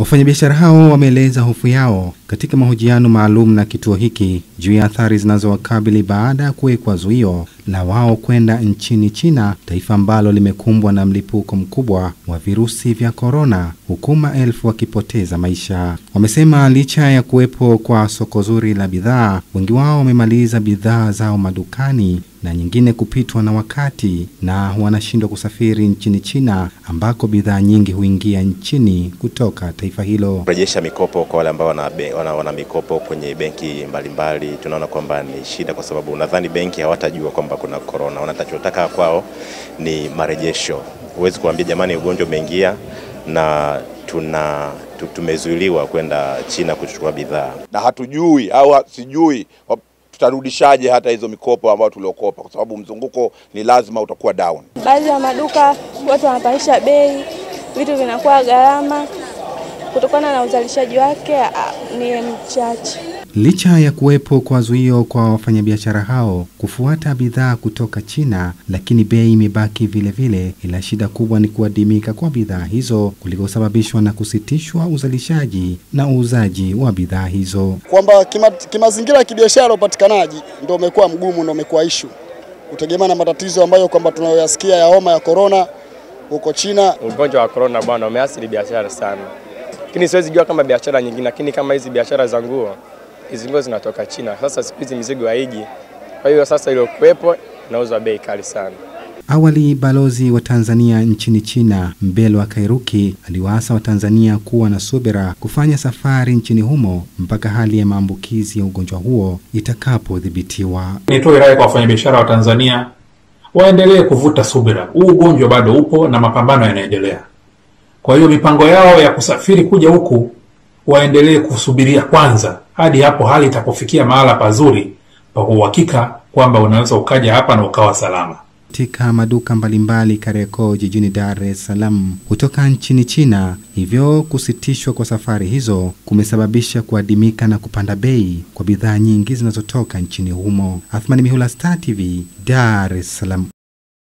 Wafanyabiashara hao wameeleza hofu yao katika mahojiano maalum na kituo hiki juu ya athari zinazowakabili baada ya kuwekwa zuio la wao kwenda nchini China, taifa ambalo limekumbwa na mlipuko mkubwa wa virusi vya corona, huku maelfu wakipoteza maisha. Wamesema licha ya kuwepo kwa soko zuri la bidhaa, wengi wao wamemaliza bidhaa zao madukani na nyingine kupitwa na wakati, na wanashindwa kusafiri nchini China ambako bidhaa nyingi huingia nchini kutoka taifa hilo. Rejesha mikopo kwa wale ambao wana mikopo kwenye benki mbalimbali, tunaona kwamba ni shida, kwa sababu nadhani benki hawatajua kwamba kuna corona. Wanachotaka kwao ni marejesho. Huwezi kuambia jamani ugonjwa umeingia na tumezuiliwa kwenda China kuchukua bidhaa. Na hatujui au sijui tutarudishaje hata hizo mikopo ambayo tuliokopa, kwa sababu mzunguko ni lazima utakuwa down. Baadhi ya maduka watu wanapandisha bei, vitu vinakuwa gharama kutokana na uzalishaji wake ni mchache. Licha ya kuwepo kwa zuio kwa wafanyabiashara hao kufuata bidhaa kutoka China, lakini bei imebaki vile vile, ila shida kubwa ni kuadimika kwa bidhaa hizo kulikosababishwa na kusitishwa uzalishaji na uuzaji wa bidhaa hizo. Kwamba kimazingira ya kibiashara upatikanaji ndio umekuwa mgumu, ndio umekuwa issue. Kutegemea na matatizo ambayo kwamba tunayoyasikia ya homa ya corona huko China. Ugonjwa wa corona bwana umeathiri biashara sana. Lakini siwezi jua kama biashara nyingine, lakini kama hizi biashara za nguo, hizi nguo zinatoka China. Sasa sipizi mizigo haiji. Kwa hiyo sasa ile kuepo nauza bei kali sana. Awali balozi wa Tanzania nchini China, Mbele wa Kairuki, aliwaasa wa Tanzania kuwa na subira kufanya safari nchini humo mpaka hali ya maambukizi ya ugonjwa huo itakapodhibitiwa. Nitoe rai kwa wafanyabiashara wa Tanzania waendelee kuvuta subira. Huu ugonjwa bado upo na mapambano yanaendelea. Kwa hiyo mipango yao ya kusafiri kuja huku waendelee kusubiria kwanza hadi hapo hali itakofikia mahala pazuri pa uhakika kwamba unaweza ukaja hapa na ukawa salama. Katika maduka mbalimbali Kariakoo jijini Dar es Salaam kutoka nchini China, hivyo kusitishwa kwa safari hizo kumesababisha kuadimika na kupanda bei kwa bidhaa nyingi zinazotoka nchini humo. Athmani Mihula, Star TV, Dar es Salaam.